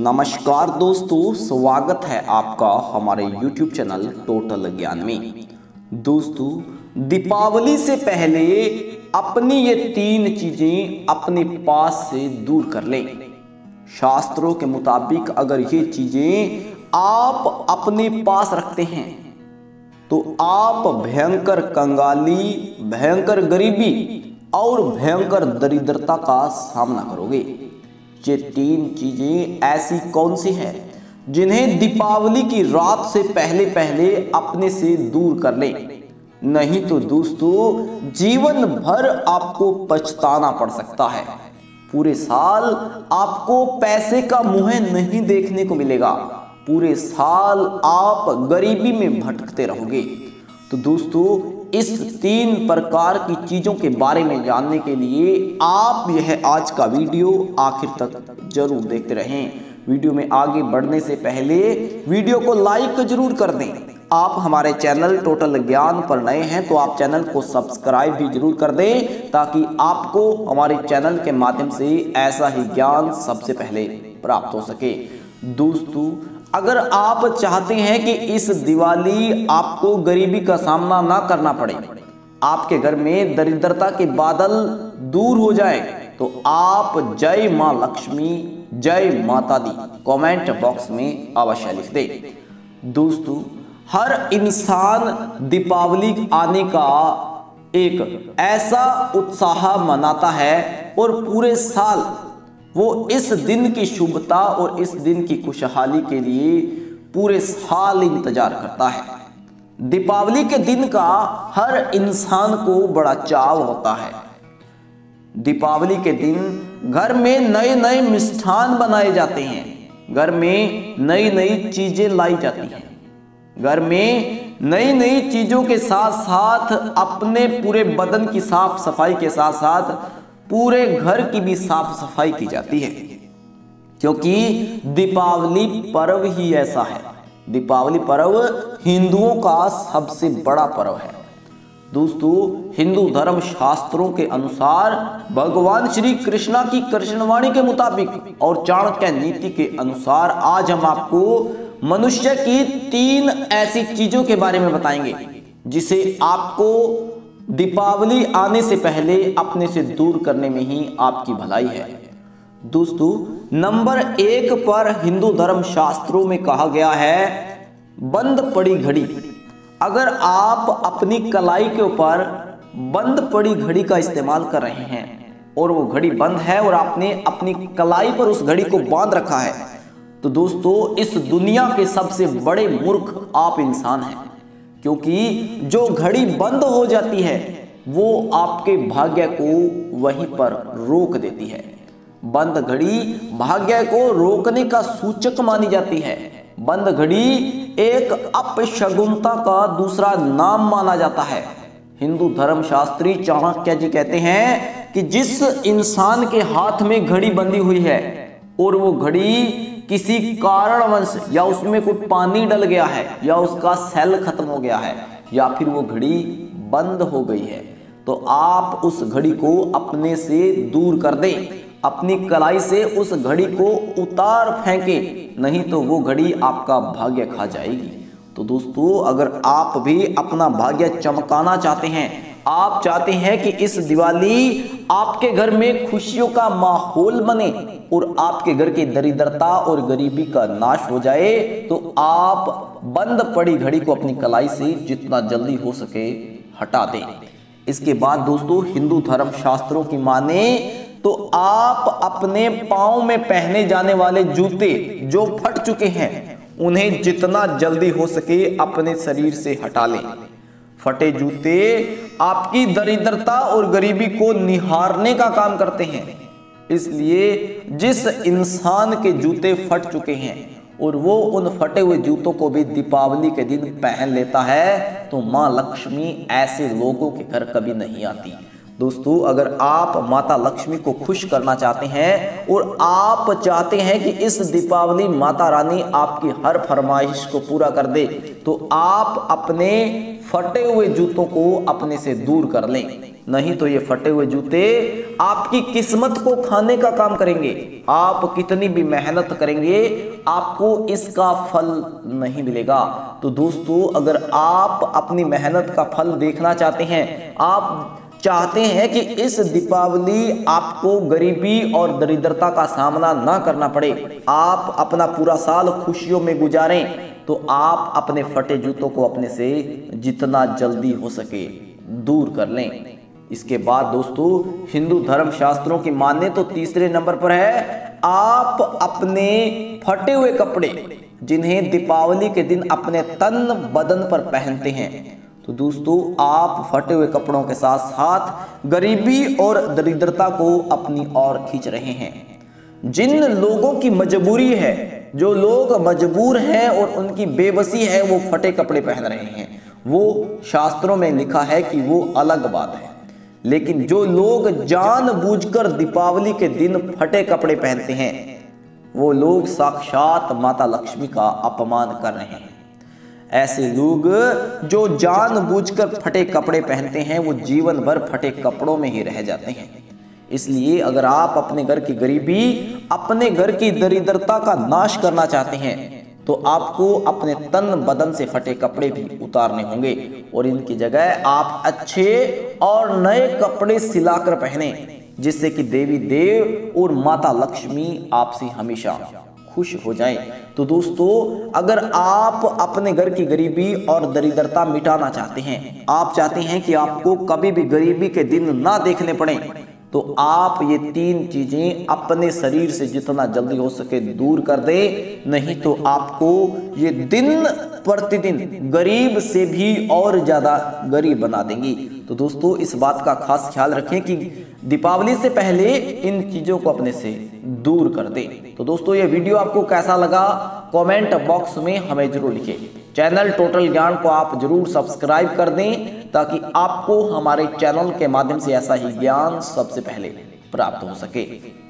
नमस्कार दोस्तों, स्वागत है आपका हमारे YouTube चैनल टोटल ज्ञान में। दोस्तों, दीपावली से पहले अपनी ये तीन चीजें अपने पास से दूर कर लें। शास्त्रों के मुताबिक अगर ये चीजें आप अपने पास रखते हैं तो आप भयंकर कंगाली, भयंकर गरीबी और भयंकर दरिद्रता का सामना करोगे। ये तीन चीजें ऐसी कौन सी हैं जिन्हें दीपावली की रात से पहले पहले अपने से दूर कर लें, नहीं तो दोस्तों जीवन भर आपको पछताना पड़ सकता है। पूरे साल आपको पैसे का मुंह नहीं देखने को मिलेगा, पूरे साल आप गरीबी में भटकते रहोगे। तो दोस्तों, इस तीन प्रकार की चीजों के बारे में जानने के लिए आप यह आज का वीडियो आखिर तक जरूर देखते रहें। वीडियो में आगे बढ़ने से पहले वीडियो को लाइक जरूर कर दें। आप हमारे चैनल टोटल ज्ञान पर नए हैं तो आप चैनल को सब्सक्राइब भी जरूर कर दें, ताकि आपको हमारे चैनल के माध्यम से ऐसा ही ज्ञान सबसे पहले प्राप्त हो सके। दोस्तों, अगर आप चाहते हैं कि इस दिवाली आपको गरीबी का सामना ना करना पड़े, आपके घर में दरिद्रता के बादल दूर हो जाए, तो आप जय मां लक्ष्मी, जय माता दी कमेंट बॉक्स में अवश्य लिख दें। दोस्तों, हर इंसान दीपावली आने का एक ऐसा उत्साह मनाता है और पूरे साल वो इस दिन की शुभता और इस दिन की खुशहाली के लिए पूरे साल इंतजार करता है। दीपावली के दिन का हर इंसान को बड़ा चाव होता है। दीपावली के दिन घर में नए नए मिष्ठान बनाए जाते हैं, घर में नई नई चीजें लाई जाती हैं, घर में नई नई चीजों के साथ साथ अपने पूरे बदन की साफ सफाई के साथ साथ पूरे घर की भी साफ सफाई की जाती है, क्योंकि दीपावली पर्व ही ऐसा है। दीपावली पर्व हिंदुओं का सबसे बड़ा पर्व है। दोस्तों, हिंदू धर्म शास्त्रों के अनुसार भगवान श्री कृष्णा की कृष्णवाणी के मुताबिक और चाणक्य नीति के अनुसार आज हम आपको मनुष्य की तीन ऐसी चीजों के बारे में बताएंगे जिसे आपको दीपावली आने से पहले अपने से दूर करने में ही आपकी भलाई है। दोस्तों, नंबर 1 पर हिंदू धर्म शास्त्रों में कहा गया है बंद पड़ी घड़ी। अगर आप अपनी कलाई के ऊपर बंद पड़ी घड़ी का इस्तेमाल कर रहे हैं और वो घड़ी बंद है और आपने अपनी कलाई पर उस घड़ी को बांध रखा है, तो दोस्तों इस दुनिया के सबसे बड़े मूर्ख आप इंसान हैं, क्योंकि जो घड़ी बंद हो जाती है वो आपके भाग्य को वहीं पर रोक देती है। बंद घड़ी भाग्य को रोकने का सूचक मानी जाती है। बंद घड़ी एक अपशगुनता का दूसरा नाम माना जाता है। हिंदू धर्म शास्त्री चाणक्य जी कहते हैं कि जिस इंसान के हाथ में घड़ी बंधी हुई है और वो घड़ी किसी कारणवश या उसमें कोई पानी डल गया है या उसका सेल खत्म हो गया है या फिर वो घड़ी बंद हो गई है, तो आप उस घड़ी को अपने से दूर कर दें, अपनी कलाई से उस घड़ी को उतार फेंकें, नहीं तो वो घड़ी आपका भाग्य खा जाएगी। तो दोस्तों, अगर आप भी अपना भाग्य चमकाना चाहते हैं, आप चाहते हैं कि इस दिवाली आपके घर में खुशियों का माहौल बने और आपके घर की दरिद्रता और गरीबी का नाश हो जाए, तो आप बंद पड़ी घड़ी को अपनी कलाई से जितना जल्दी हो सके हटा दें। इसके बाद दोस्तों, हिंदू धर्म शास्त्रों की माने तो आप अपने पाँव में पहने जाने वाले जूते जो फट चुके हैं उन्हें जितना जल्दी हो सके अपने शरीर से हटा लें। फटे जूते आपकी दरिद्रता और गरीबी को निहारने का काम करते हैं, इसलिए जिस इंसान के जूते फट चुके हैं और वो उन फटे हुए जूतों को भी दीपावली के दिन पहन लेता है, तो माँ लक्ष्मी ऐसे लोगों के घर कभी नहीं आती। दोस्तों, अगर आप माता लक्ष्मी को खुश करना चाहते हैं और आप चाहते हैं कि इस दीपावली माता रानी आपकी हर फरमाइश को पूरा कर दे, तो आप अपने फटे हुए जूतों को अपने से दूर कर लें, नहीं तो ये फटे हुए जूते आपकी किस्मत को खाने का काम करेंगे। आप कितनी भी मेहनत करेंगे आपको इसका फल नहीं मिलेगा। तो दोस्तों, अगर आप अपनी मेहनत का फल देखना चाहते हैं, आप चाहते हैं कि इस दीपावली आपको गरीबी और दरिद्रता का सामना ना करना पड़े, आप अपना पूरा साल खुशियों में गुजारें, तो आप अपने फटे जूतों को अपने से जितना जल्दी हो सके दूर कर लें। इसके बाद दोस्तों, हिंदू धर्म शास्त्रों की माने तो तीसरे नंबर पर है, आप अपने फटे हुए कपड़े जिन्हें दीपावली के दिन अपने तन बदन पर पहनते हैं, तो दोस्तों आप फटे हुए कपड़ों के साथ साथ गरीबी और दरिद्रता को अपनी ओर खींच रहे हैं। जिन लोगों की मजबूरी है, जो लोग मजबूर हैं और उनकी बेबसी है, वो फटे कपड़े पहन रहे हैं, वो शास्त्रों में लिखा है कि वो अलग बात है। लेकिन जो लोग जानबूझकर दीपावली के दिन फटे कपड़े पहनते हैं, वो लोग साक्षात माता लक्ष्मी का अपमान कर रहे हैं। ऐसे लोग जो जानबूझकर फटे कपड़े पहनते हैं, वो जीवन भर फटे कपड़ों में ही रह जाते हैं। इसलिए अगर आप अपने घर की गरीबी, अपने घर की दरिद्रता का नाश करना चाहते हैं, तो आपको अपने तन बदन से फटे कपड़े भी उतारने होंगे और इनकी जगह आप अच्छे और नए कपड़े सिलाकर पहने, जिससे कि देवी देव और माता लक्ष्मी आपसे हमेशा खुश हो जाए। तो दोस्तों, अगर आप अपने घर की गरीबी और दरिद्रता मिटाना चाहते हैं, आप चाहते हैं कि आपको कभी भी गरीबी के दिन ना देखने पड़े, तो आप ये तीन चीजें अपने शरीर से जितना जल्दी हो सके दूर कर दें, नहीं तो आपको ये दिन प्रतिदिन गरीब से भी और ज्यादा गरीब बना देंगी। तो दोस्तों, इस बात का खास ख्याल रखें कि दीपावली से पहले इन चीजों को अपने से दूर कर दें। तो दोस्तों, ये वीडियो आपको कैसा लगा कमेंट बॉक्स में हमें जरूर लिखें। चैनल टोटल ज्ञान को आप जरूर सब्सक्राइब कर दें, ताकि आपको हमारे चैनल के माध्यम से ऐसा ही ज्ञान सबसे पहले प्राप्त हो सके।